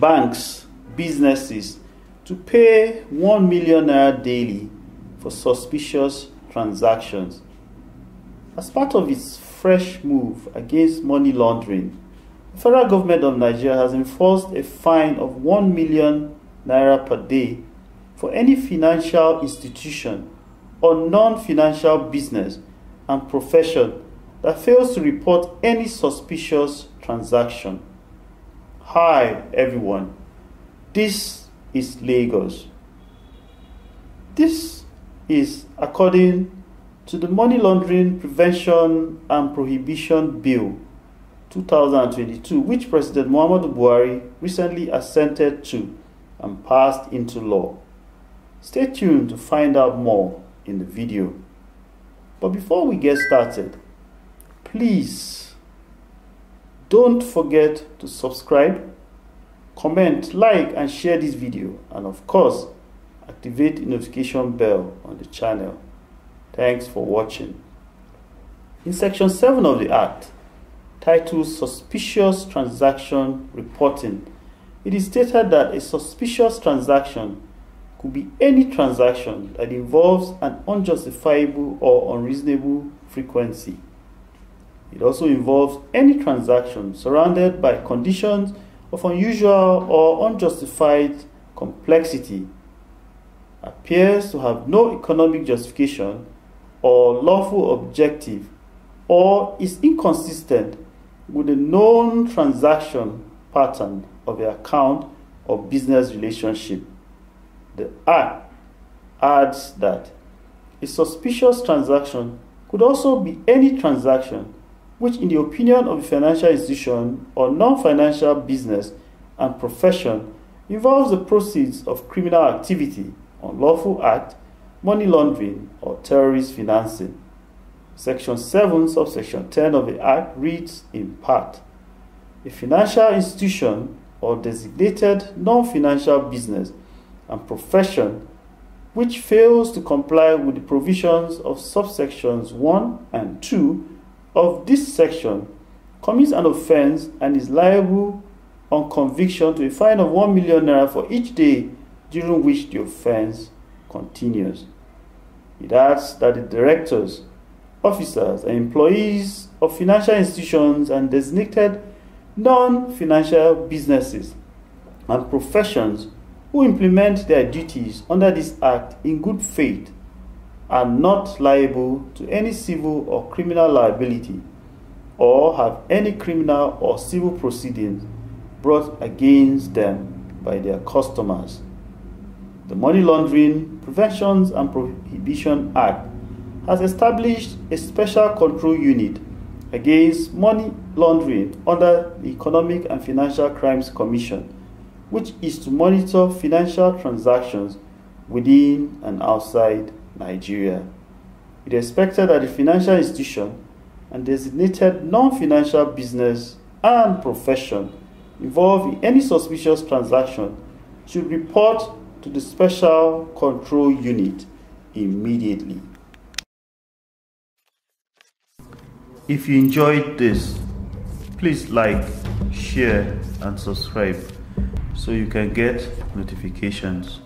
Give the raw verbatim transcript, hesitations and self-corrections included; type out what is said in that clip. banks, businesses to pay one million naira daily for suspicious transactions. As part of its fresh move against money laundering, the federal government of Nigeria has enforced a fine of one million naira per day for any financial institution or non-financial business and profession that fails to report any suspicious transaction. Hi everyone, this is Lagos. This is according to the Money Laundering Prevention and Prohibition Bill two thousand twenty-two, which President Muhammadu Buhari recently assented to and passed into law. Stay tuned to find out more in the video. But before we get started, please don't forget to subscribe, comment, like and share this video, and of course activate the notification bell on the channel. Thanks for watching. In section seven of the act, titled Suspicious Transaction Reporting, it is stated that a suspicious transaction could be any transaction that involves an unjustifiable or unreasonable frequency. It also involves any transaction surrounded by conditions of unusual or unjustified complexity, appears to have no economic justification or lawful objective, or is inconsistent with the known transaction pattern of an account or business relationship. The Act adds that a suspicious transaction could also be any transaction which, in the opinion of a financial institution or non-financial business and profession, involves the proceeds of criminal activity, unlawful act, money laundering, or terrorist financing. Section seven, subsection ten of the Act reads in part, a financial institution or designated non-financial business and profession which fails to comply with the provisions of subsections one and two of this section commits an offense and is liable on conviction to a fine of one million naira for each day during which the offense continues. It adds that the directors, officers, and employees of financial institutions and designated non-financial businesses and professions who implement their duties under this Act in good faith are not liable to any civil or criminal liability or have any criminal or civil proceedings brought against them by their customers. The Money Laundering Prevention and Prohibition Act has established a Special Control Unit Against Money Laundering under the Economic and Financial Crimes Commission, which is to monitor financial transactions within and outside Nigeria. It is expected that the financial institution and designated non-financial business and profession involved in any suspicious transaction should report to the Special Control Unit immediately. If you enjoyed this, please like, share and subscribe so you can get notifications.